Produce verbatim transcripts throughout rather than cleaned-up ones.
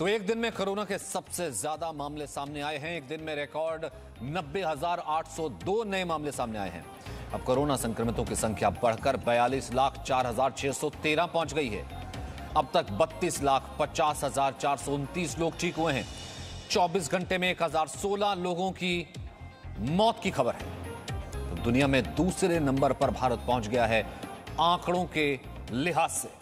तो एक दिन में कोरोना के सबसे ज्यादा मामले सामने आए हैं। एक दिन में रिकॉर्ड नब्बे हजार आठ सौ दो नए मामले सामने आए हैं। अब कोरोना संक्रमितों की संख्या बढ़कर बयालीस लाख चार हजार छह सौ तेरह पहुंच गई है। अब तक बत्तीस लाख पचास हजार चार सौ उनतीस लोग ठीक हुए हैं। चौबीस घंटे में एक हजार सोलह लोगों की मौत की खबर है। तो दुनिया में दूसरे नंबर पर भारत पहुंच गया है आंकड़ों के लिहाज से।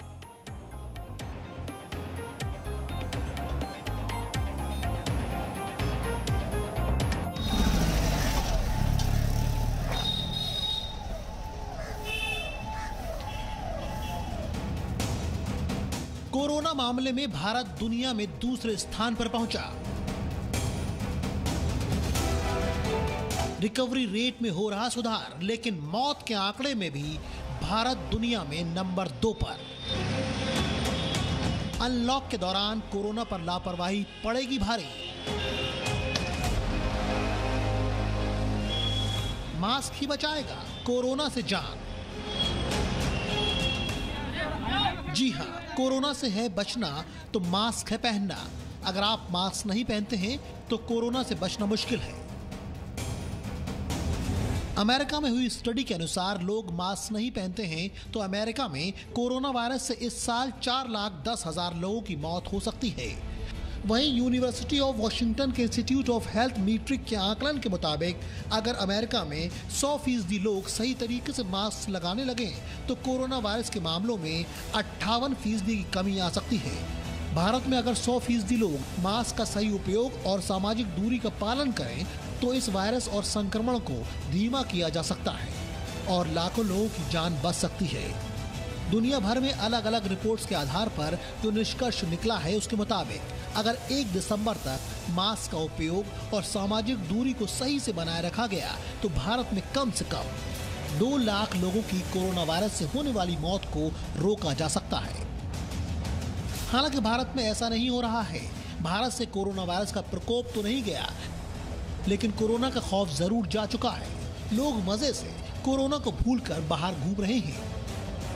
कोरोना मामले में भारत दुनिया में दूसरे स्थान पर पहुंचा। रिकवरी रेट में हो रहा सुधार, लेकिन मौत के आंकड़े में भी भारत दुनिया में नंबर दो पर। अनलॉक के दौरान कोरोना पर लापरवाही पड़ेगी भारी। मास्क ही बचाएगा कोरोना से जान। जी हाँ, कोरोना से है बचना तो मास्क है पहनना। अगर आप मास्क नहीं पहनते हैं तो कोरोना से बचना मुश्किल है। अमेरिका में हुई स्टडी के अनुसार लोग मास्क नहीं पहनते हैं तो अमेरिका में कोरोना वायरस से इस साल चार लाख दस हजार लोगों की मौत हो सकती है। वहीं यूनिवर्सिटी ऑफ वॉशिंगटन के इंस्टीट्यूट ऑफ हेल्थ मीट्रिक के आकलन के मुताबिक अगर अमेरिका में सौ फीसदी लोग सही तरीके से मास्क लगाने लगें तो कोरोना वायरस के मामलों में अट्ठावन फीसदी की कमी आ सकती है। भारत में अगर सौ फीसदी लोग मास्क का सही उपयोग और सामाजिक दूरी का पालन करें तो इस वायरस और संक्रमण को धीमा किया जा सकता है और लाखों लोगों की जान बच सकती है। दुनिया भर में अलग अलग रिपोर्ट्स के आधार पर जो निष्कर्ष निकला है उसके मुताबिक अगर एक दिसंबर तक मास्क का उपयोग और सामाजिक दूरी को सही से बनाए रखा गया तो भारत में कम से कम दो लाख लोगों की कोरोना वायरस से होने वाली मौत को रोका जा सकता है। हालांकि भारत में ऐसा नहीं हो रहा है। भारत से कोरोना वायरस का प्रकोप तो नहीं गया, लेकिन कोरोना का खौफ जरूर जा चुका है। लोग मजे से कोरोना को भूलकर बाहर घूम रहे हैं।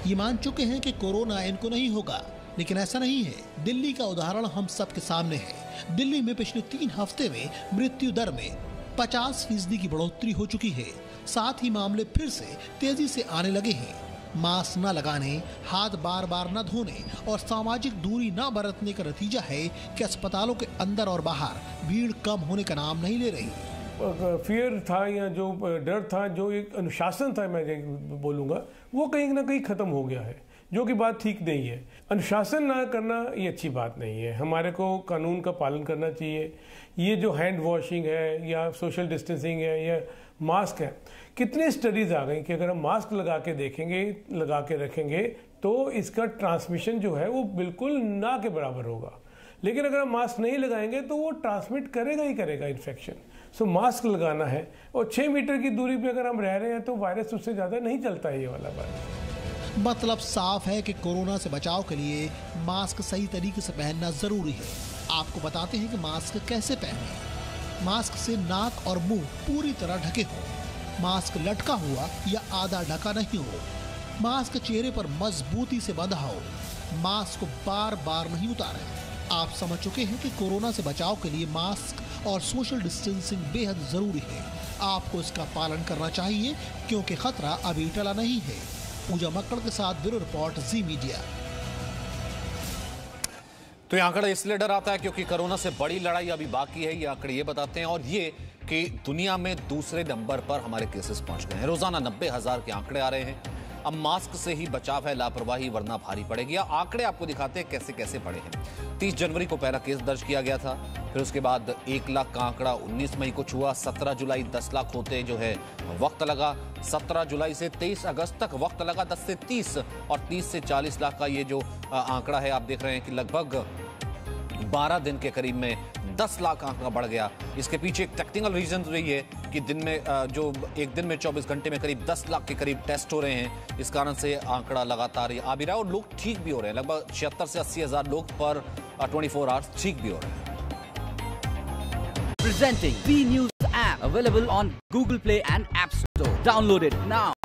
ये मान चुके हैं कि कोरोना इनको नहीं होगा, लेकिन ऐसा नहीं है। दिल्ली का उदाहरण हम सबके सामने है। दिल्ली में पिछले तीन हफ्ते में मृत्यु दर में पचास फीसदी की बढ़ोतरी हो चुकी है। साथ ही मामले फिर से तेजी से आने लगे हैं। मास्क न लगाने, हाथ बार बार न धोने और सामाजिक दूरी न बरतने का नतीजा है कि अस्पतालों के अंदर और बाहर भीड़ कम होने का नाम नहीं ले रही। फियर था या जो डर था, जो एक अनुशासन था, मैं बोलूँगा वो कहीं ना कहीं खत्म हो गया है, जो कि बात ठीक नहीं है। अनुशासन ना करना ये अच्छी बात नहीं है। हमारे को कानून का पालन करना चाहिए। ये जो हैंड वॉशिंग है या सोशल डिस्टेंसिंग है या मास्क है, कितने स्टडीज़ आ गई कि अगर हम मास्क लगा के देखेंगे, लगा के रखेंगे तो इसका ट्रांसमिशन जो है वो बिल्कुल ना के बराबर होगा। लेकिन अगर हम मास्क नहीं लगाएंगे तो वो ट्रांसमिट करेगा ही करेगा इन्फेक्शन। सो मास्क लगाना है और छः मीटर की दूरी पे अगर हम रह रहे हैं तो वायरस उससे ज़्यादा नहीं चलता है। ये वाला बात मतलब साफ है कि कोरोना से बचाव के लिए मास्क सही तरीके से पहनना ज़रूरी है। आपको बताते हैं कि मास्क कैसे पहने। मास्क से नाक और मुँह पूरी तरह ढके हो। मास्क लटका हुआ या आधा ढका नहीं हो। मास्क चेहरे पर मजबूती से बंधा हो। मास्क को बार बार नहीं उतारें। आप समझ चुके हैं कि कोरोना से बचाव के लिए मास्क और सोशल डिस्टेंसिंग बेहद ज़रूरी है। आपको इसका पालन करना चाहिए क्योंकि खतरा अभी टला नहीं है। पूजा मक्कड़ के साथ ब्यूरो रिपोर्ट, जी मीडिया। तो ये आंकड़ा इसलिए डर आता है क्योंकि कोरोना से बड़ी लड़ाई अभी बाकी है। ये आंकड़े ये बताते हैं और ये कि दुनिया में दूसरे नंबर पर हमारे केसेस पहुंच गए हैं। रोजाना नब्बे हजार के आंकड़े आ रहे हैं। अब मास्क से ही बचाव है, लापरवाही वरना भारी पड़ेगी। आंकड़े आपको दिखाते हैं कैसे कैसे बढ़े हैं। तीस जनवरी को पहला केस दर्ज किया गया था, फिर उसके बाद एक लाख का आंकड़ा उन्नीस मई को छुआ। सत्रह जुलाई दस लाख होते जो है वक्त लगा। सत्रह जुलाई से तेईस अगस्त तक वक्त लगा दस से तीस, और तीस से चालीस लाख का ये जो आंकड़ा है आप देख रहे हैं कि लगभग बारह दिन के करीब में दस लाख आंकड़ा बढ़ गया। इसके पीछे एक टेक्निकल रीजन रही है कि दिन में जो एक दिन में चौबीस घंटे में करीब दस लाख के करीब टेस्ट हो रहे हैं। इस कारण से आंकड़ा लगातार आ भी रहा है और लोग ठीक भी हो रहे हैं। लगभग छिहत्तर से अस्सी हजार लोग पर चौबीस आवर्स ठीक भी हो रहे हैं। Presenting B news app available on Google Play and app store. Download it now.